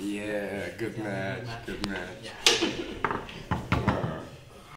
Yeah, good match. Yeah, good match. Yeah.